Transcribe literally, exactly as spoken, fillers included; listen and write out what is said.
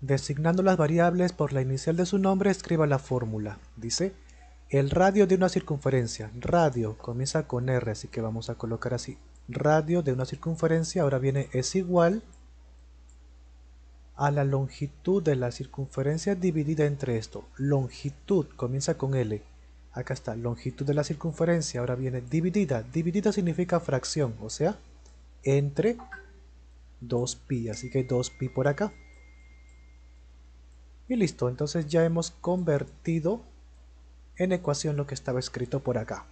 Designando las variables por la inicial de su nombre, escriba la fórmula. Dice, el radio de una circunferencia, radio, comienza con R, así que vamos a colocar así, radio de una circunferencia, ahora viene es igual a la longitud de la circunferencia dividida entre esto, longitud, comienza con L, acá está, longitud de la circunferencia, ahora viene dividida, dividida significa fracción, o sea, entre dos pi, así que dos pi por acá. Y listo, entonces ya hemos convertido en ecuación lo que estaba escrito por acá.